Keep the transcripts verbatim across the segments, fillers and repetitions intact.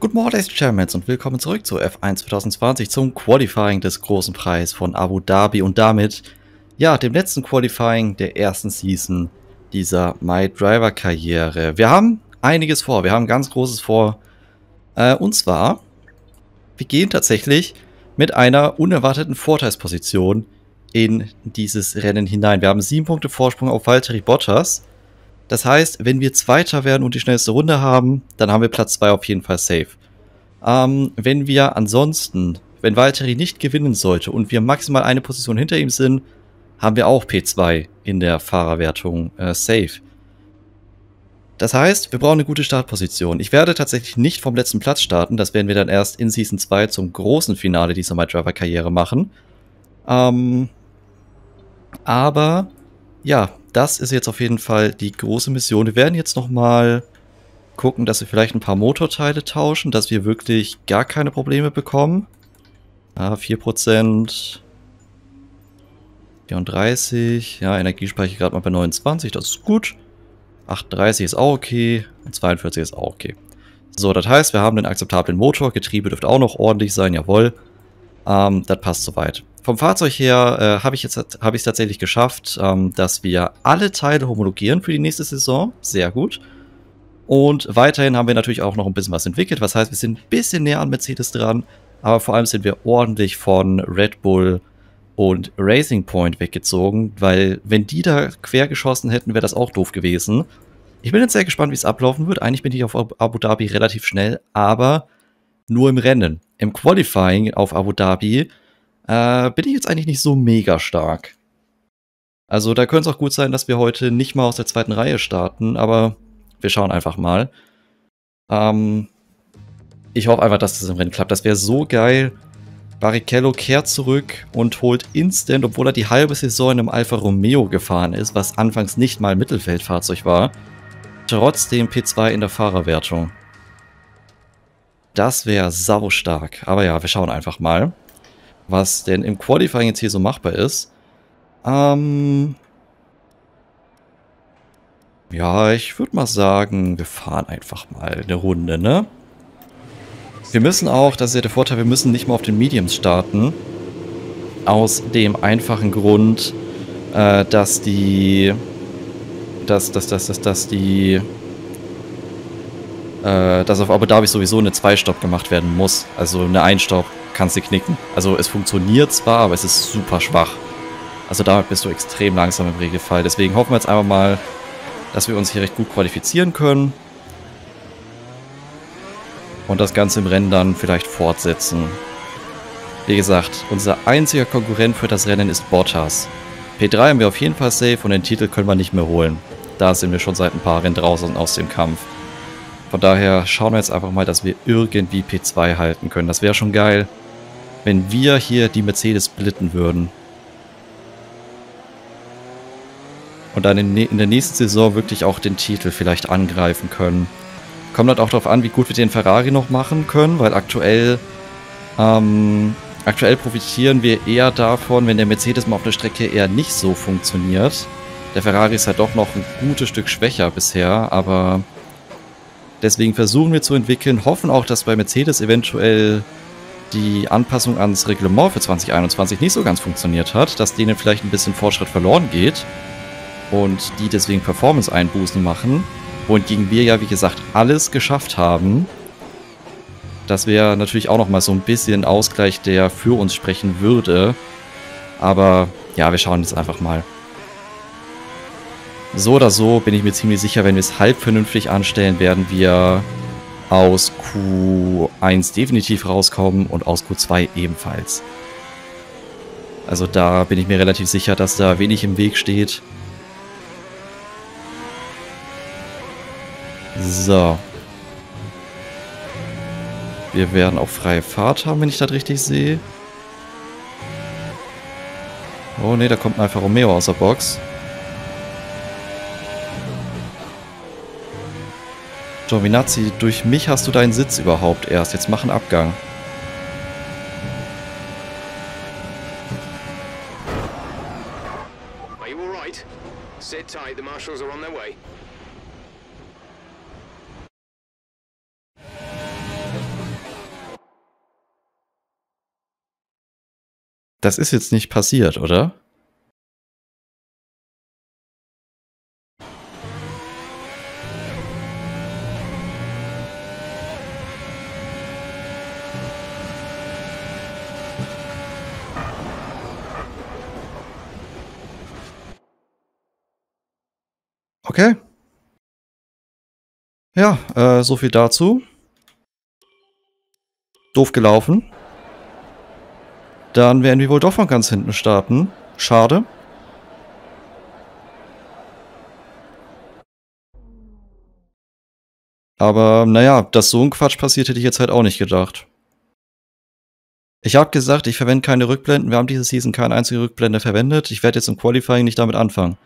Guten Morgen, ladies and gentlemen, und willkommen zurück zu F eins zwanzig zwanzig zum Qualifying des großen Preis von Abu Dhabi und damit, ja, dem letzten Qualifying der ersten Season dieser MyDriver-Karriere. Wir haben einiges vor, wir haben ganz Großes vor, äh, und zwar, wir gehen tatsächlich mit einer unerwarteten Vorteilsposition in dieses Rennen hinein. Wir haben sieben Punkte Vorsprung auf Valtteri Bottas. Das heißt, wenn wir Zweiter werden und die schnellste Runde haben, dann haben wir Platz zwei auf jeden Fall safe. Ähm, wenn wir ansonsten, wenn Valtteri nicht gewinnen sollte und wir maximal eine Position hinter ihm sind, haben wir auch P zwei in der Fahrerwertung äh, safe. Das heißt, wir brauchen eine gute Startposition. Ich werde tatsächlich nicht vom letzten Platz starten, das werden wir dann erst in Season zwei zum großen Finale dieser MyDriver-Karriere machen. Ähm, aber, ja, das ist jetzt auf jeden Fall die große Mission. Wir werden jetzt nochmal gucken, dass wir vielleicht ein paar Motorteile tauschen, dass wir wirklich gar keine Probleme bekommen. Ah, vier Prozent. vierunddreißig. Ja, Energiespeicher gerade mal bei neunundzwanzig, das ist gut. achtunddreißig ist auch okay. Und zweiundvierzig ist auch okay. So, das heißt, wir haben einen akzeptablen Motor. Getriebe dürfte auch noch ordentlich sein, jawohl. Ähm, das passt soweit. Vom Fahrzeug her äh, habe ich es hab tatsächlich geschafft, ähm, dass wir alle Teile homologieren für die nächste Saison. Sehr gut. Und weiterhin haben wir natürlich auch noch ein bisschen was entwickelt. Was heißt, wir sind ein bisschen näher an Mercedes dran. Aber vor allem sind wir ordentlich von Red Bull und Racing Point weggezogen. Weil wenn die da quer geschossen hätten, wäre das auch doof gewesen. Ich bin jetzt sehr gespannt, wie es ablaufen wird. Eigentlich bin ich auf Abu Dhabi relativ schnell, aber nur im Rennen. Im Qualifying auf Abu Dhabi Äh, bin ich jetzt eigentlich nicht so mega stark. Also da könnte es auch gut sein, dass wir heute nicht mal aus der zweiten Reihe starten, aber wir schauen einfach mal. Ähm, ich hoffe einfach, dass das im Rennen klappt. Das wäre so geil. Barrichello kehrt zurück und holt instant, obwohl er die halbe Saison in einem Alfa Romeo gefahren ist, was anfangs nicht mal Mittelfeldfahrzeug war, trotzdem P zwei in der Fahrerwertung. Das wäre sau stark. Aber ja, wir schauen einfach mal, was denn im Qualifying jetzt hier so machbar ist. Ähm ja, ich würde mal sagen, wir fahren einfach mal eine Runde, ne? Wir müssen auch, das ist ja der Vorteil, wir müssen nicht mal auf den Mediums starten. Aus dem einfachen Grund, äh, dass die... dass, dass, dass, dass, dass die... Äh, dass auf Abu Dhabi sowieso eine Zwei-Stopp gemacht werden muss. Also eine Ein-Stopp kannst du knicken. Also es funktioniert zwar, aber es ist super schwach. Also damit bist du extrem langsam im Regelfall. Deswegen hoffen wir jetzt einfach mal, dass wir uns hier recht gut qualifizieren können. Und das Ganze im Rennen dann vielleicht fortsetzen. Wie gesagt, unser einziger Konkurrent für das Rennen ist Bottas. P drei haben wir auf jeden Fall safe und den Titel können wir nicht mehr holen. Da sind wir schon seit ein paar Rennen draußen aus dem Kampf. Von daher schauen wir jetzt einfach mal, dass wir irgendwie P zwei halten können. Das wäre schon geil, wenn wir hier die Mercedes splitten würden. Und dann in, in der nächsten Saison wirklich auch den Titel vielleicht angreifen können. Kommt halt auch darauf an, wie gut wir den Ferrari noch machen können, weil aktuell, ähm, aktuell profitieren wir eher davon, wenn der Mercedes mal auf der Strecke eher nicht so funktioniert. Der Ferrari ist halt doch noch ein gutes Stück schwächer bisher, aber deswegen versuchen wir zu entwickeln, hoffen auch, dass bei Mercedes eventuell die Anpassung ans Reglement für zwanzig einundzwanzig nicht so ganz funktioniert hat, dass denen vielleicht ein bisschen Fortschritt verloren geht und die deswegen Performance-Einbußen machen, wohingegen wir ja, wie gesagt, alles geschafft haben. Das wäre natürlich auch nochmal so ein bisschen Ausgleich, der für uns sprechen würde, aber ja, wir schauen jetzt einfach mal. So oder so bin ich mir ziemlich sicher, wenn wir es halb vernünftig anstellen, werden wir aus Q eins definitiv rauskommen und aus Q zwei ebenfalls. Also da bin ich mir relativ sicher, dass da wenig im Weg steht. So. Wir werden auch freie Fahrt haben, wenn ich das richtig sehe. Oh ne, da kommt ein Alfa Romeo aus der Box. Giovinazzi, durch mich hast du deinen Sitz überhaupt erst. Jetzt mach einen Abgang. Das ist jetzt nicht passiert, oder? Okay. Ja, äh, so viel dazu. Doof gelaufen. Dann werden wir wohl doch von ganz hinten starten. Schade. Aber naja, dass so ein Quatsch passiert, hätte ich jetzt halt auch nicht gedacht. Ich habe gesagt, ich verwende keine Rückblenden. Wir haben diese Season keine einzige Rückblende verwendet. Ich werde jetzt im Qualifying nicht damit anfangen.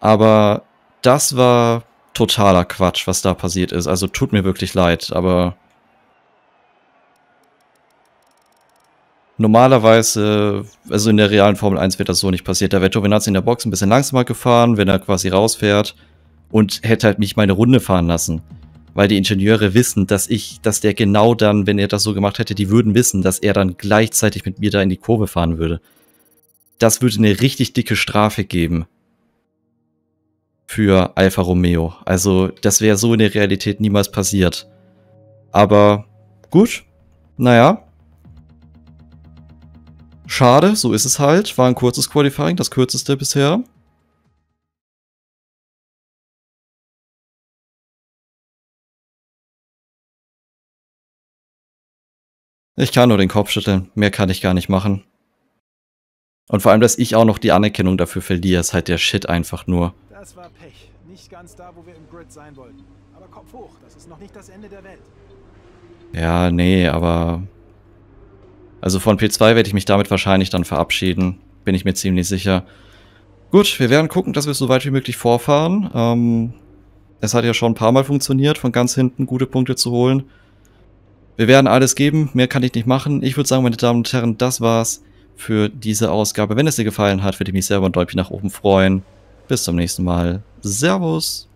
Aber das war totaler Quatsch, was da passiert ist. Also tut mir wirklich leid, aber... Normalerweise, also in der realen Formel eins wird das so nicht passiert. Da wäre Giovinazzi in der Box ein bisschen langsamer gefahren, wenn er quasi rausfährt und hätte halt mich meine Runde fahren lassen. Weil die Ingenieure wissen, dass ich, dass der genau dann, wenn er das so gemacht hätte, die würden wissen, dass er dann gleichzeitig mit mir da in die Kurve fahren würde. Das würde eine richtig dicke Strafe geben. Für Alfa Romeo. Also das wäre so in der Realität niemals passiert. Aber gut, naja. Schade, so ist es halt. War ein kurzes Qualifying, das kürzeste bisher. Ich kann nur den Kopf schütteln. Mehr kann ich gar nicht machen. Und vor allem, dass ich auch noch die Anerkennung dafür verliere, ist halt der Shit einfach nur. Das war Pech. Nicht ganz da, wo wir im Grid sein wollten. Aber Kopf hoch, das ist noch nicht das Ende der Welt. Ja, nee, aber... Also von P zwei werde ich mich damit wahrscheinlich dann verabschieden. Bin ich mir ziemlich sicher. Gut, wir werden gucken, dass wir so weit wie möglich vorfahren. Ähm, es hat ja schon ein paar Mal funktioniert, von ganz hinten gute Punkte zu holen. Wir werden alles geben, mehr kann ich nicht machen. Ich würde sagen, meine Damen und Herren, das war's für diese Ausgabe. Wenn es dir gefallen hat, würde ich mich selber ein Däumchen nach oben freuen. Bis zum nächsten Mal. Servus!